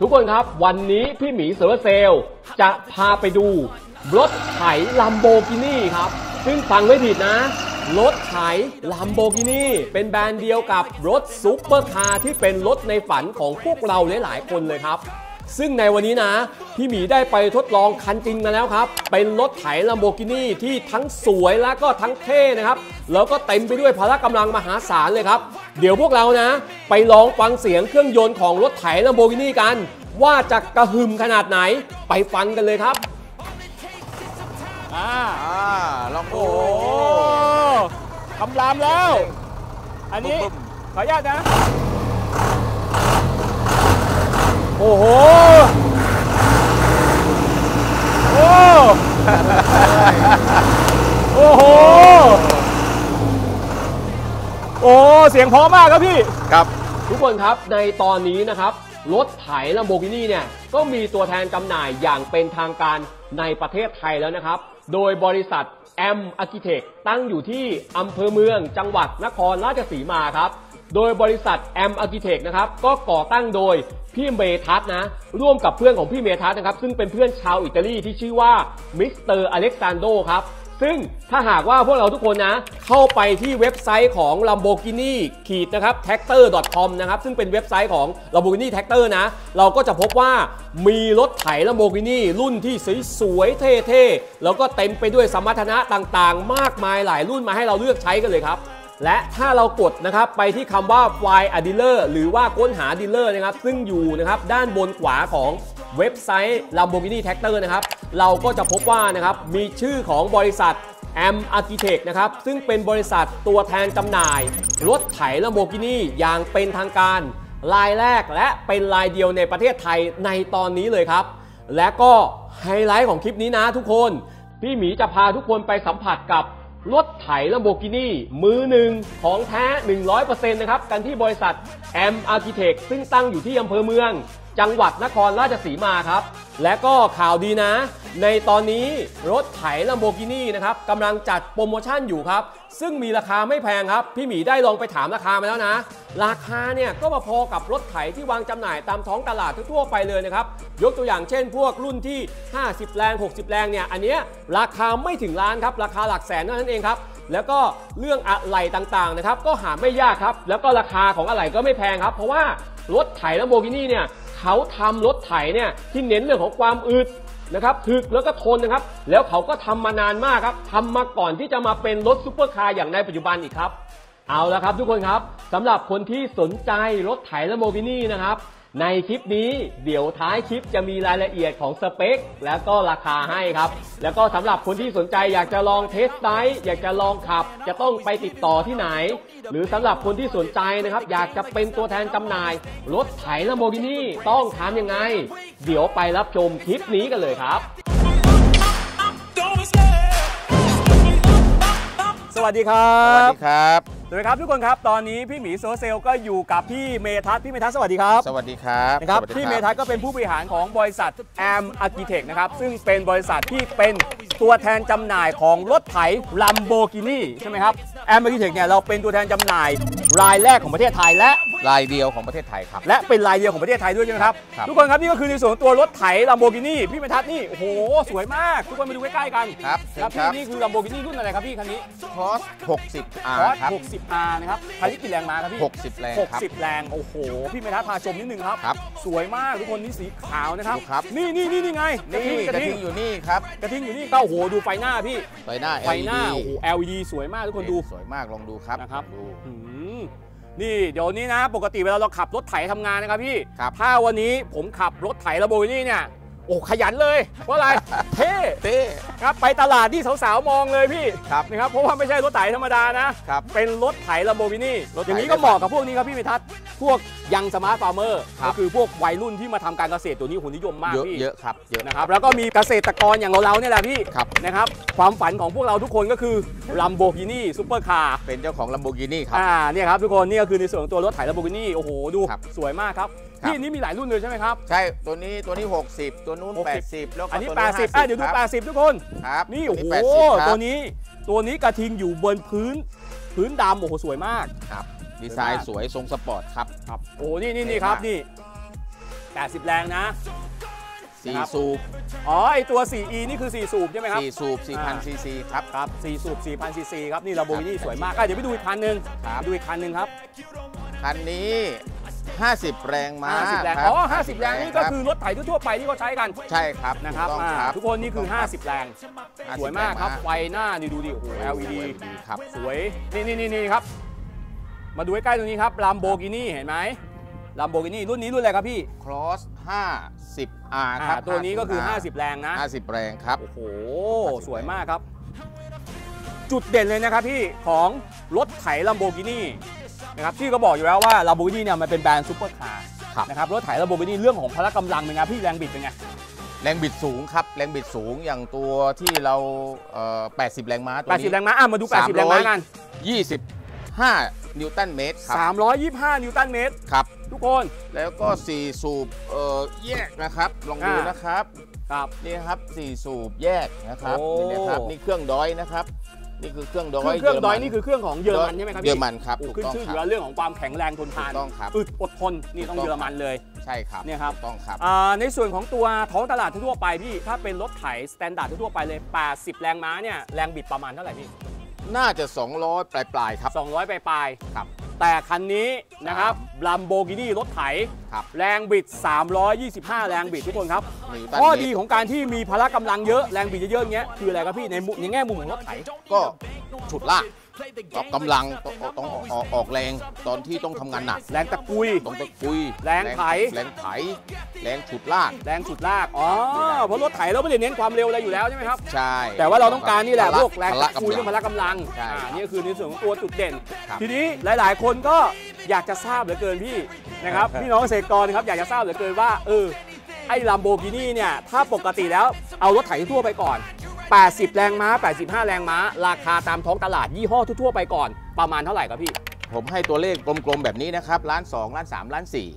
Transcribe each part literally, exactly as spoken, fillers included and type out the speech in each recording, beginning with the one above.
ทุกคนครับวันนี้พี่หมีเซอร์เซลจะพาไปดูรถไถลัมโบกินี่ครับซึ่งฟังไม่ผิดนะรถไถลัมโบกินี่เป็นแบรนด์เดียวกับรถซุปเปอร์คาร์ที่เป็นรถในฝันของพวกเราหลายๆคนเลยครับซึ่งในวันนี้นะพี่หมีได้ไปทดลองคันจริงมาแล้วครับเป็นรถไถลัมโบกินี่ที่ทั้งสวยและก็ทั้งเท่นะครับแล้วก็เต็มไปด้วยพละกำลังมหาศาลเลยครับเดี๋ยวพวกเรานะไปลองฟังเสียงเครื่องยนต์ของรถไถลัมโบกินี่กันว่าจะกระหึ่มขนาดไหนไปฟังกันเลยครับอ่าลองโอ้คำรามแล้วอันนี้ขออนุญาตนะโอ้โหโอ้โอ้โหโอ้เสียงพอมากครับพี่ครับทุกคนครับในตอนนี้นะครับรถไถลัมโบกินี่เนี่ยก็มีตัวแทนจำหน่ายอย่างเป็นทางการในประเทศไทยแล้วนะครับโดยบริษัทแอมอาร์คิเทคตั้งอยู่ที่อำเภอเมืองจังหวัดนครราชสีมาครับโดยบริษัทแอมอาร์คิเทคนะครับก็ก่อตั้งโดยพี่เมทัศนะร่วมกับเพื่อนของพี่เมทัศนะครับซึ่งเป็นเพื่อนชาวอิตาลีที่ชื่อว่ามิสเตอร์อเล็กซานโดครับซึ่งถ้าหากว่าพวกเราทุกคนนะเข้าไปที่เว็บไซต์ของ Lamborghini ขีดนะครับ แท็กเตอร์ ดอท คอม นะครับซึ่งเป็นเว็บไซต์ของ Lamborghini Tractor นะเราก็จะพบว่ามีรถไถ Lamborghini รุ่นที่สวยๆเท่ๆแล้วก็เต็มไปด้วยสมรรถนะต่างๆมากมายหลายรุ่นมาให้เราเลือกใช้กันเลยครับและถ้าเรากดนะครับไปที่คำว่า Find a Dealer หรือว่าค้นหา Dealer นะครับซึ่งอยู่นะครับด้านบนขวาของเว็บไซต์ Lamborghini Tractor นะครับเราก็จะพบว่านะครับมีชื่อของบริษัท Am Architect นะครับซึ่งเป็นบริษัทตัวแทนจำหน่ายรถไถ Lamborghini อย่างเป็นทางการรายแรกและเป็นรายเดียวในประเทศไทยในตอนนี้เลยครับและก็ไฮไลท์ของคลิปนี้นะทุกคนพี่หมีจะพาทุกคนไปสัมผัสกับรถไถลัมโบกินี่มือหนึ่งของแท้ หนึ่งร้อยเปอร์เซ็นต์ นะครับกันที่บริษัทแอมอาร์คิเทคซึ่งตั้งอยู่ที่อำเภอเมืองจังหวัดนครราชสีมาครับและก็ข่าวดีนะในตอนนี้รถไถลัมโบกินี่นะครับกำลังจัดโปรโมชั่นอยู่ครับซึ่งมีราคาไม่แพงครับพี่หมีได้ลองไปถามราคามาแล้วนะราคาเนี่ยก็มาพอกับรถไถที่วางจำหน่ายตามท้องตลาดทั่วไปเลยนะครับยกตัวอย่างเช่นพวกรุ่นที่ห้าสิบแรงหกสิบแรงเนี่ยอันเนี้ยราคาไม่ถึงล้านครับราคาหลักแสนเท่านั้นเองครับแล้วก็เรื่องอะไหล่ต่างๆนะครับก็หาไม่ยากครับแล้วก็ราคาของอะไหล่ก็ไม่แพงครับเพราะว่ารถไถลัมโบกินี่เนี่ยเขาทำรถไถเนี่ยที่เน้นเรื่องของความอึดนะครับถึกแล้วก็ทนนะครับแล้วเขาก็ทำมานานมากครับทำมาก่อนที่จะมาเป็นรถซุปเปอร์คาร์อย่างในปัจจุบันอีกครับเอาละครับทุกคนครับสำหรับคนที่สนใจรถไถลัมโบกินี่นะครับในคลิปนี้เดี๋ยวท้ายคลิปจะมีรายละเอียดของสเปคแล้วก็ราคาให้ครับแล้วก็สำหรับคนที่สนใจอยากจะลองเทสต์ไดร์อยากจะลองขับจะต้องไปติดต่อที่ไหนหรือสำหรับคนที่สนใจนะครับอยากจะเป็นตัวแทนจำหน่ายรถไถลัมโบกินี่ต้องทำยังไงเดี๋ยวไปรับชมคลิปนี้กันเลยครับสวัสดีครับสวัสดีครับสวัสดีครับทุกคนครับตอนนี้พี่หมีโซเซลก็อยู่กับพี่เมทัศพี่เมทัศสวัสดีครับสวัสดีครับนะครับพี่เมทัศก็เป็นผู้บริหารของบริษัทแอมอาร์คิเทคนะครับซึ่งเป็นบริษัทที่เป็นตัวแทนจำหน่ายของรถไถลัมโบกินี่ใช่ไหมครับแอมอาร์คิเทคเนี่ยเราเป็นตัวแทนจำหน่ายรายแรกของประเทศไทยและรายเดียวของประเทศไทยครับและเป็นรายเดียวของประเทศไทยด้วยใช่ไหมครับทุกคนครับนี่ก็คือในส่วนตัวรถไถลัมโบกินี่พี่เมทัศนี่โอ้โหสวยมากทุกคนมาดูใกล้ๆกันครับครับนี่คือลัมโบกินี่รุ่นอะไรครับพี่คันนี้คอส หกสิบอาร์ ครับหกสิบอาร์ นะครับคันนี้กี่แรงมาครับพี่หกสิบแรงครับหกสิบแรงโอ้โหพี่เมทัศพาชมนิดนึงครับสวยมากทุกคนนี่สีขาวนะครับนี่นี่นี่ไงกระทิงอยู่นี่ครับกระทิงอยู่นี่ก็โอ้โหดูไฟหน้าพี่ไฟหน้าไฟหน้าโอ้โห แอล อี ดี สวยมากทุกคนดูสวยมากลองดูครับนะครับนี่เดี๋ยวนี้นะปกติเวลาเราขับรถไถทำงานนะครับพี่ถ้าวันนี้ผมขับรถไถลัมโบกินี่เนี่ยโอ้ขยันเลยเพราะอะไรเท่เท่ครับไปตลาดที่สาวๆมองเลยพี่ครับนะครับเพราะว่าไม่ใช่รถไถธรรมดานะครับเป็นรถไถลัมโบกินี่อย่างนี้ก็เหมาะกับพวกนี้ครับพี่เมทัศพวกยังสมาร์ทฟาร์มเมอร์ก็คือพวกวัยรุ่นที่มาทำการเกษตรตัวนี้คนนิยมมากพี่เยอะครับเยอะนะครับแล้วก็มีเกษตรกรอย่างเราๆเนี่ยแหละพี่นะครับความฝันของพวกเราทุกคนก็คือลัมโบกินี่ซุปเปอร์คาร์เป็นเจ้าของลัมโบกินี่ครับอ่าเนี่ยครับทุกคนนี่ก็คือในส่วนของตัวรถไถลัมโบกินี่โอ้โหดูสวยมากครับที่นี้มีหลายรุ่นเลยใช่ไหมครับใช่ตัวนี้ตัวนี้หกสิบตัวนู้นแปดสิบแล้วอันนี้แปดสิบอ่ะเดี๋ยวดูแปดสิบทุกคนครับนี่โอ้โหตัวนี้ตัวนี้กระทิงอยู่บนพื้นพื้นดำโอ้โหสวยมากครับดีไซน์สวยทรงสปอร์ตครับครับโอ้นี่นี่นี่ครับนี่ แปดสิบแรงนะสี่สูบอ๋อไอตัว สี่ อี นี่คือสี่สูบใช่ไหมครับสี่สูบ สี่พัน ซีซีครับครับสี่สูบ สี่พัน ซีซีครับนี่ลาโบกินี่สวยมากเดี๋ยวไปดูอีกคันหนึ่งดูอีกคันหนึ่งครับคันนี้ห้าสิบแรงม้าห้าสิบแรงอ๋อห้าสิบแรงนี่ก็คือรถไถทั่วไปที่เขาใช้กันใช่ครับนะครับทุกคนนี่คือห้าสิบแรงสวยมากครับไฟหน้านี่ดูดิโอ้โห แอล อี ดี ครับสวยนี่นี่นี่ครับมาดูใกล้ๆตรงนี้ครับลาโบกินี่เห็นไหมลาโบกินี่รุ่นนี้รุ่นอะไรครับพี่ Cross ห้าสิบ อาร์ ครับตัวนี้ก็คือห้าสิบแรงนะห้าสิบแรงครับโอ้โหสวยมากครับจุดเด่นเลยนะครับพี่ของรถไถลาโบกินี่นะครับที่ก็บอกอยู่แล้วว่าลาโบกินี่เนี่ยมันเป็นแบรนด์ซุปเปอร์คาร์นะครับรถไถลาโบกินี่เรื่องของพละกำลังเป็นไงพี่แรงบิดเป็นไงแรงบิดสูงครับแรงบิดสูงอย่างตัวที่เราแปดสิบแรงม้าตัวนี้แปดสิบแรงม้าอ่ะมาดูแปดสิบแรงม้ากันยี่สิบห้านิวตันเมตรครับสามร้อยยี่สิบห้านิวตันเมตรครับทุกคนแล้วก็สี่สูบแยกนะครับลองดูนะครับครับนี่ครับสี่สูบแยกนะครับนี่นะครับนี่เครื่องดอยนะครับนี่คือเครื่องดอยเครื่องดอยนี่คือเครื่องของเยอรมันใช่ไหมครับเยอรมันครับถูกต้องครับเรื่องของความแข็งแรงทนทานอึดอดทนนี่ต้องเยอรมันเลยใช่ครับเนี่ยครับต้องครับในส่วนของตัวท้องตลาดทั่วไปพี่ถ้าเป็นรถไถสแตนดาร์ดทั่วไปเลยแปดสิบแรงม้าเนี่ยแรงบิดประมาณเท่าไหร่พี่น่าจะสองร้อยปลายปลายครับสองร้อยปลายปลายครับแต่คันนี้นะครับลัมโบกินี่รถไถแรงบิดสามร้อยยี่สิบห้าแรงบิดทุกคนครับข้อดีของการที่มีพละกำลังเยอะแรงบิดเยอะๆเงี้ยคืออะไรครับพี่ในมุมในแง่มุมของรถไถก็ฉุดลากออกกำลังต้องออกแรงตอนที่ต้องทำงานหนักแรงตะกุยต้องตะกุยแรงไถแรงไถแรงฉุดลากแรงฉุดลากอ๋อเพราะรถไถเราไม่ได้เน้นความเร็วอะไรอยู่แล้วใช่ไหมครับใช่แต่ว่าเราต้องการนี่แหละพวกแรงตะกุยที่มาละกำลังนี่คือในส่วนของตัวจุดเด่นทีนี้หลายๆคนก็อยากจะทราบเหลือเกินพี่นะครับพี่น้องเกษตรกรครับอยากจะทราบเหลือเกินว่าเออไอ้ลัมโบกินี่เนี่ยถ้าปกติแล้วเอารถไถทั่วไปก่อนแปดสิบแรงม้าแปดสิบห้าแรงม้าราคาตามท้องตลาดยี่ห้อทั่วๆไปก่อนประมาณเท่าไหร่ครับพี่ผมให้ตัวเลขกลมๆแบบนี้นะครับล้านสองล้านสามล้านสี่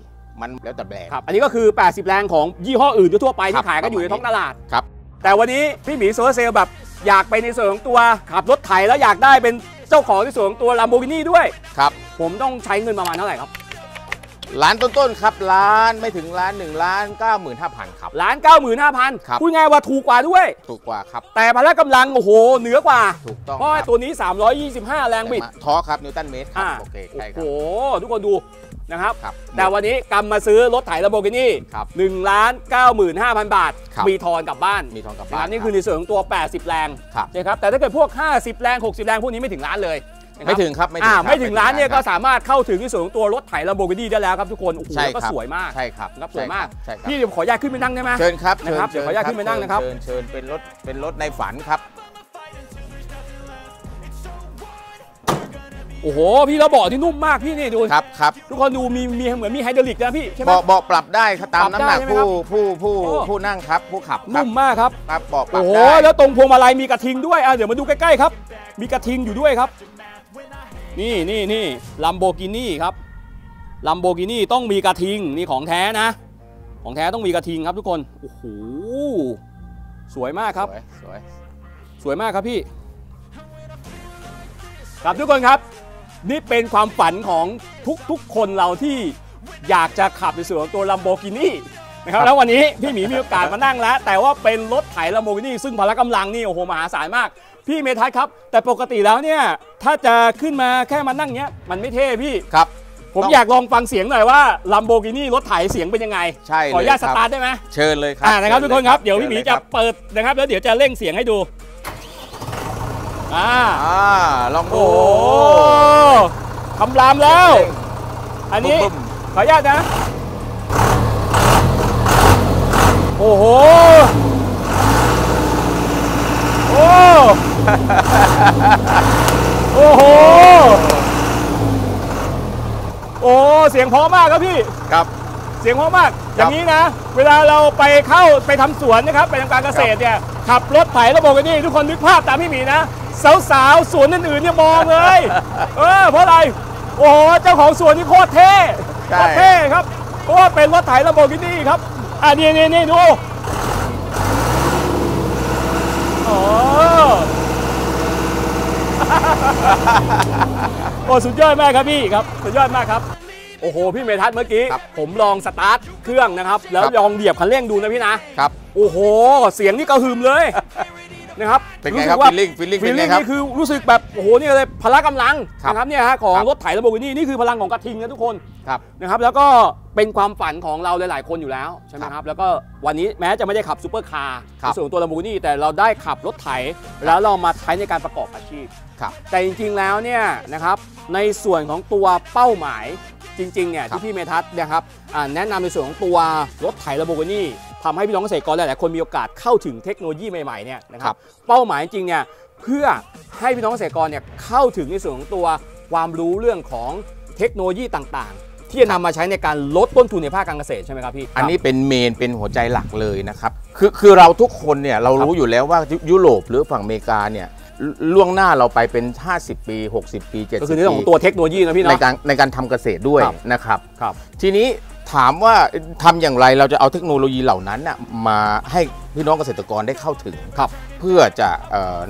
มันแล้วแต่แบรนด์ครับอันนี้ก็คือแปดสิบแรงของยี่ห้ออื่นทั่วไปที่ขายก็อยู่ในท้องตลาดครับแต่วันนี้พี่หมีโซลาร์เซลล์แบบอยากไปในส่วนของตัวขับรถไถแล้วอยากได้เป็นเจ้าของในส่วนของตัว Lamborghini ด้วยครับผมต้องใช้เงินประมาณเท่าไหร่ครับล้านต้นๆครับล้านไม่ถึงล้านหนึ่งล้าน เก้าหมื่นห้าพัน ครับล้าน เก้าหมื่นห้าพัน ครับพูดง่ายว่าถูกกว่าด้วยถูกกว่าครับแต่พละกำลังโอ้โหเหนือกว่าถูกต้องเพราะตัวนี้สามร้อยยี่สิบห้าแรงบิดท้อครับนิวตันเมตรครับโอเคใช่ครับโอ้โหทุกคนดูนะครับแต่วันนี้กำมาซื้อรถไถลาโบกินี่หนึ่งล้าน เก้าหมื่นห้าพัน บาทมีทอนกลับบ้านมีทอนกลับบ้านนี่คือในส่วนของตัวแปดสิบแรงใช่ครับแต่ถ้าเกิดพวกห้าสิบแรงหกสิบแรงพวกนี้ไม่ถึงล้านเลยไม่ถึงครับไม่ถึงไม่ถึงร้านเนี่ยก็สามารถเข้าถึงที่ส่วนของตัวรถไถลาโบกินี่ได้แล้วครับทุกคนโอ้โหก็สวยมากใช่ครับสวยมากพี่เดี๋ยวขออนุญาตขึ้นไปนั่งได้ไหมเชิญครับนะครับเดี๋ยวขออนุญาตขึ้นไปนั่งนะครับเชิญเชิญเป็นรถเป็นรถในฝันครับโอ้โหพี่เราเบาะที่นุ่มมากพี่นี่ดูครับครับทุกคนดูมีมีเหมือนมีไฮดรอลิกนะพี่ใช่ไหมเบาะปรับได้ตามน้ำหนักผู้ผู้ผู้ผู้นั่งครับผู้ขับนุ่มมากครับครับเบาะปรับได้โอ้โหแล้วตรงพวงมาลัยมีกระทิงด้วยอ่ะเดี๋ยวมาดูใกล้ๆครับมีกระทิงอยู่ด้วยครับนี่นี่นี่ลัมโบกินี่ครับลัมโบกินี่ต้องมีกระทิงนี่ของแท้นะของแท้ต้องมีกระทิงครับทุกคนโอ้โหสวยมากครับสวยสวยมากครับพี่ครับทุกคนครับนี่เป็นความฝันของทุกๆคนเราที่อยากจะขับในส่วนของตัวลัมโบกินี่นะครับแล้ววันนี้พี่หมีมีโอกาสมานั่งแล้วแต่ว่าเป็นรถไถลัมโบกินี่ซึ่งพละกำลังนี่โอ้โหมหาศาลมากพี่เมทัศครับแต่ปกติแล้วเนี่ยถ้าจะขึ้นมาแค่มานั่งเนี้ยมันไม่เท่พี่ครับผมอยากลองฟังเสียงหน่อยว่าลัมโบกินี่รถไถเสียงเป็นยังไงใช่ขออนุญาตสตาร์ทได้ไหมเชิญเลยครับนะครับทุกคนครับเดี๋ยวพี่หมีจะเปิดนะครับแล้วเดี๋ยวจะเร่งเสียงให้ดูอ่าลองดูคำรามแล้วอันนี้ขออนุญาตนะโอ้โหโอ้โอ้โหโอ้เสียงเพราะมากครับพี่ครับเสียงเพราะมากอย่างนี้นะเวลาเราไปเข้าไปทำสวนนะครับไปทำการเกษตรเนี่ยขับรถไถลาโบกินี่ทุกคนนึกภาพตามพี่หมีนะสาวๆสวนอื่นๆเนี่ยมองเลยเออเพราะอะไรโอ้เจ้าของสวนนี่โคตรเท่โคตรเท่ครับเพราะว่าเป็นรถไถลาโบกินี่ครับอ่ะนี่นี่ดูโอ้สุดยอดมากครับพี่ครับสุดยอดมากครับ โอ้โหพี่เมทัศน์เมื่อกี้ผมลองสตาร์ทเครื่องนะครับแล้วลองเหยียบคันเร่งดูนะพี่นะครับโอ้โหเสียงนี่กระหึ่มเลยนะครับเป็นไงครับฟีลลิ่งฟีลลิ่งฟีลลิ่งนี่คือรู้สึกแบบโอ้โหนี่เลยพละกำลังนะครับเนี่ยฮะของรถไถลัมโบกินี่นี่คือพลังของกระทิงนะทุกคนนะครับแล้วก็เป็นความฝันของเราหลายๆคนอยู่แล้วใช่ไหมครับแล้วก็วันนี้แม้จะไม่ได้ขับซูเปอร์คาร์ส่วนตัวลัมโบกินี่แต่เราได้ขับรถไถแล้วเรามาใช้ในการประกอบอาชีพแต่จริงๆแล้วเนี่ยนะครับในส่วนของตัวเป้าหมายจริงๆเนี่ยที่พี่เมทัศน์นะครับแนะนำในส่วนของตัวรถไถลัมโบกินี่ทำให้พี่น้องเกษตรกรหลายๆคนมีโอกาสเข้าถึงเทคโนโลยีใหม่ๆเนี่ยนะครับเป้าหมายจริงเนี่ยเพื่อให้พี่น้องเกษตรกรเนี่ยเข้าถึงในส่วนของตัวความรู้เรื่องของเทคโนโลยีต่างๆที่จะนำมาใช้ในการลดต้นทุนในภาคการเกษตรใช่ไหมครับพี่อันนี้เป็นเมนเป็นหัวใจหลักเลยนะครับคือคือเราทุกคนเนี่ยเรารู้อยู่แล้วว่ายุโรปหรือฝั่งอเมริกาเนี่ยล่วงหน้าเราไปเป็นห้าสิบปีหกสิบปีเจ็ดสิบปีก็คือเรื่องของตัวเทคโนโลยีนะพี่เนาะในการในการทำเกษตรด้วยนะครับทีนี้ถามว่าทำอย่างไรเราจะเอาเทคโนโลยีเหล่านั้นนะมาให้พี่น้องเกษตรกรได้เข้าถึงครับเพื่อจะ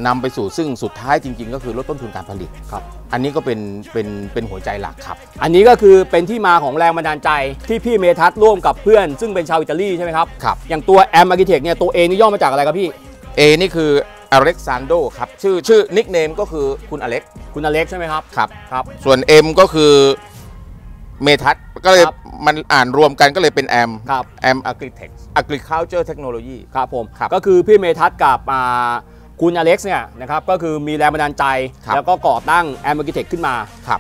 นำไปสู่ซึ่งสุดท้ายจริงๆก็คือลดต้นทุนการผลิตครับอันนี้ก็เป็นเป็นเป็นหัวใจหลักครับอันนี้ก็คือเป็นที่มาของแรงบันดาลใจที่พี่เมทัศน์ร่วมกับเพื่อนซึ่งเป็นชาวอิตาลีใช่ไหมครับครับอย่างตัวแอมอาร์กิเทคเนี่ยตัวเอนี่ย่อมาจากอะไรครับพี่เอนี่คืออเล็กซานโดครับชื่อชื่อนิกเนมก็คือคุณอเล็กคุณอเล็กใช่ไหมครับครับครับส่วน M ก็คือเมทัศน์ก็เลยมันอ่านรวมกันก็เลยเป็นแอมแอมอาร์กิเทคอาร์กิคัลเจอร์เทคโนโลยีครับผมก็คือพี่เมทัศน์กับคุณอเล็กซ์เนี่ยนะครับก็คือมีแรงบันดาลใจแล้วก็ก่อตั้งแอมอาร์กิเทคขึ้นมา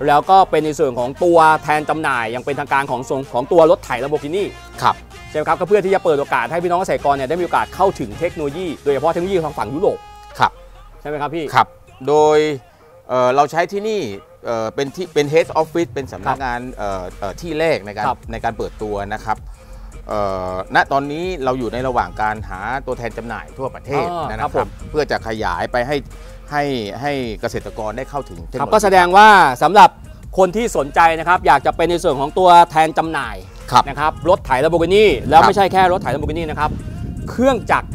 แล้วก็เป็นในส่วนของตัวแทนจำหน่ายอย่างเป็นทางการของของตัวรถไถลัมโบกินี่ใช่ไหมครับก็เพื่อที่จะเปิดโอกาสให้พี่น้องเกษตรกรเนี่ยได้มีโอกาสเข้าถึงเทคโนโลยีโดยเฉพาะเทคโนโลยีทางฝั่งยุโรปใช่ไหมครับพี่ครับโดยเราใช้ที่นี่เป็นที่เป็น Head Office เป็นสำนักงานที่แรกในการในการเปิดตัวนะครับณตอนนี้เราอยู่ในระหว่างการหาตัวแทนจำหน่ายทั่วประเทศนะครับเพื่อจะขยายไปให้ให้ให้เกษตรกรได้เข้าถึงก็แสดงว่าสำหรับคนที่สนใจนะครับอยากจะเป็นในส่วนของตัวแทนจำหน่ายนะครับรถไถลัมโบกินี่แล้วไม่ใช่แค่รถไถลัมโบกินี่นะครับเครื่องจักร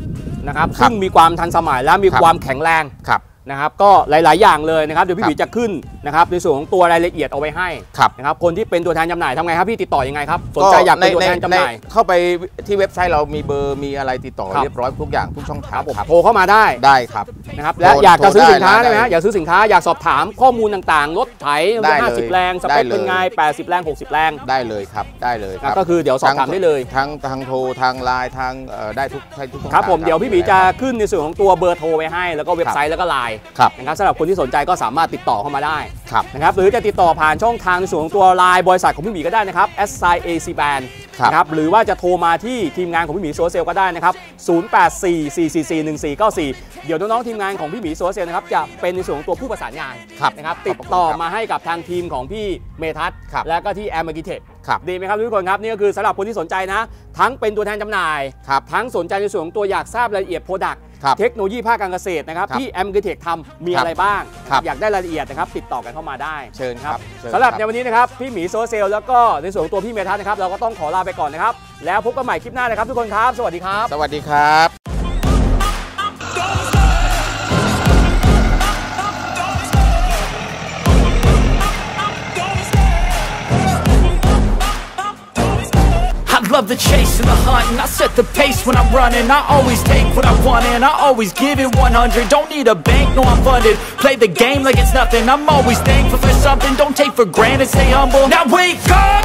นะครับซึ่งมีความทันสมัยและมีความแข็งแรงนะครับก็หลายๆอย่างเลยนะครับเดี๋ยวพี่บีจะขึ้นนะครับในส่วนของตัวรายละเอียดเอาไว้ให้นะครับคนที่เป็นตัวแทนจำหน่ายทำไงครับพี่ติดต่อยังไงครับสนใจอยากเป็นตัวแทนจำหน่ายเข้าไปที่เว็บไซต์เรามีเบอร์มีอะไรติดต่อเรียบร้อยทุกอย่างทุกช่องทางโทรเข้ามาได้ได้ครับนะครับและอยากจะซื้อสินค้าได้ไหมอยากซื้อสินค้าอยากสอบถามข้อมูลต่างๆรถไถห้าสิบแรงสเปคเป็นไงแปดสิบแรงหกสิบแรงได้เลยครับได้เลยครับก็คือเดี๋ยวสอบถามได้เลยทั้งทางโทรทางไลน์ทางได้ทุกทุกช่องทางครับผมเดี๋ยวพี่บีจะขึ้นในส่วนของตัวเบอร์โทรไว้ให้แล้วก็เว็บไซต์แล้วก็ไลน์นะครับสำหรับคนที่สนใจก็สามารถติดต่อเข้ามาได้นะครับหรือจะติดต่อผ่านช่องทางในส่วนของตัวไลน์บริษัทของพี่หมีก็ได้นะครับ แอส ไซน์ เอ ซี แบรนด์ นะครับหรือว่าจะโทรมาที่ทีมงานของพี่หมีโซเซลก็ได้นะครับศูนย์ แปด สี่ สี่ สี่ สี่ หนึ่ง สี่ เก้า สี่เดี๋ยวน้องๆทีมงานของพี่หมีโซเซลนะครับจะเป็นในส่วนของตัวผู้ประสานงานนะครับติดต่อมาให้กับทางทีมของพี่เมทัศน์และก็ที่แอมอาร์กิเทคดีไหมครับทุกคนครับนี่ก็คือสำหรับคนที่สนใจนะทั้งเป็นตัวแทนจำหน่ายทั้งสนใจในส่วนของตัวอยากทราบรายละเอียดโปรดักต์เทคโนโลยีภาคการเกษตรนะครับที่แอมอาร์กิเทคทำมีอะไรบ้างอยากได้รายละเอียดนะครับติดต่อกันเข้ามาได้เชิญครับสำหรับในวันนี้นะครับพี่หมีโซเซลแล้วก็ในส่วนของตัวพี่เมทัศน์นะครับเราก็ต้องขอลาไปก่อนนะครับแล้วพบกันใหม่คลิปหน้านะครับทุกคนครับสวัสดีครับสวัสดีครับLove the chase and the hunt and I set the pace when I'm running I always take what I want and I always give it one hundred Don't need a bank, no I'm funded Play the game like it's nothing I'm always thankful for something Don't take for granted, stay humble Now wake up!